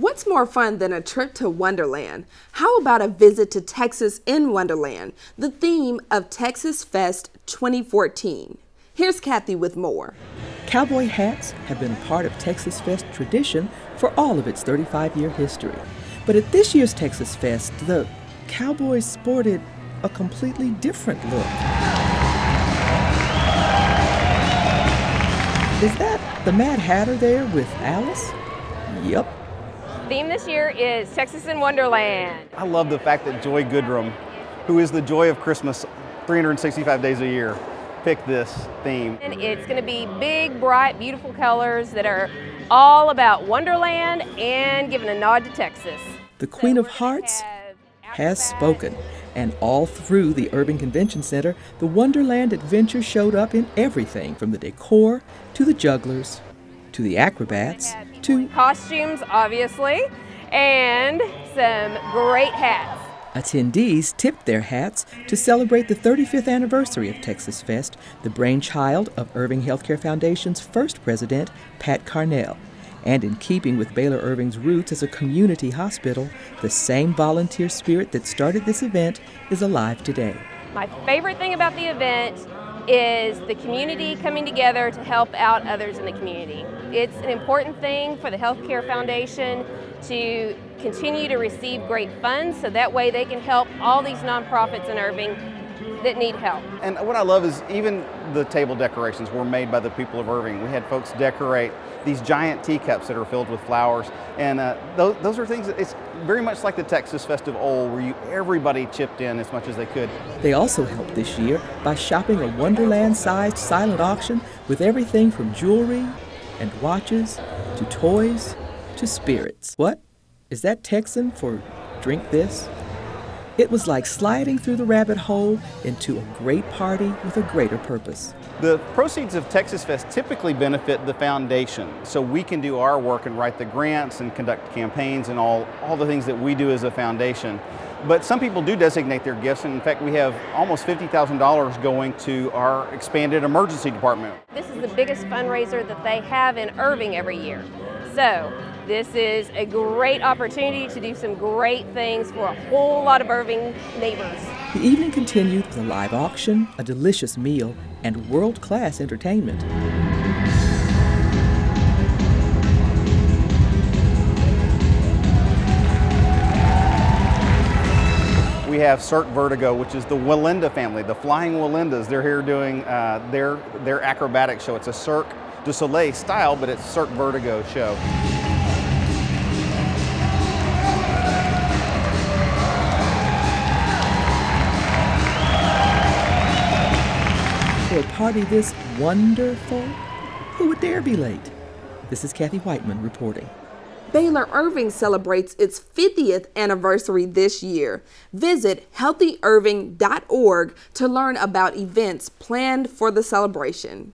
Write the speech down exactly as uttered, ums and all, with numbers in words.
What's more fun than a trip to Wonderland? How about a visit to Texas in Wonderland, the theme of TexasFest twenty fourteen? Here's Kathy with more. Cowboy hats have been part of TexasFest tradition for all of its thirty-five year history. But at this year's TexasFest, the Cowboys sported a completely different look. Is that the Mad Hatter there with Alice? Yep. The theme this year is Texas in Wonderland. I love the fact that Joy Goodrum, who is the joy of Christmas three hundred sixty-five days a year, picked this theme. And it's going to be big, bright, beautiful colors that are all about Wonderland and giving a nod to Texas. The Queen so of Hearts has spoken, and all through the Urban Convention Center, the Wonderland adventure showed up in everything from the decor to the jugglers, to the acrobats, to costumes, obviously, and some great hats. Attendees tipped their hats to celebrate the thirty-fifth anniversary of TexasFest, the brainchild of Irving Healthcare Foundation's first president, Pat Carnell. And in keeping with Baylor Irving's roots as a community hospital, the same volunteer spirit that started this event is alive today. My favorite thing about the event is the community coming together to help out others in the community. It's an important thing for the Healthcare Foundation to continue to receive great funds so that way they can help all these nonprofits in Irving that need help. And what I love is even the table decorations were made by the people of Irving. We had folks decorate these giant teacups that are filled with flowers, and uh, those, those are things that it's very much like the TexasFest of old, where you, everybody chipped in as much as they could. They also helped this year by shopping a Wonderland-sized silent auction with everything from jewelry and watches to toys to spirits. What? Is that Texan for drink this? It was like sliding through the rabbit hole into a great party with a greater purpose. The proceeds of TexasFest typically benefit the foundation, so we can do our work and write the grants and conduct campaigns and all, all the things that we do as a foundation. But some people do designate their gifts, and in fact we have almost fifty thousand dollars going to our expanded emergency department. This is the biggest fundraiser that they have in Irving every year. So this is a great opportunity to do some great things for a whole lot of Irving neighbors. The evening continued with a live auction, a delicious meal, and world-class entertainment. We have Cirque Vertigo, which is the Wallenda family, the Flying Wallendas. They're here doing uh, their, their acrobatic show. It's a Cirque du Soleil style, but it's Cirque Vertigo show. For a party this wonderful, who would dare be late? This is Kathy Whiteman reporting. Baylor Irving celebrates its fiftieth anniversary this year. Visit healthy irving dot org to learn about events planned for the celebration.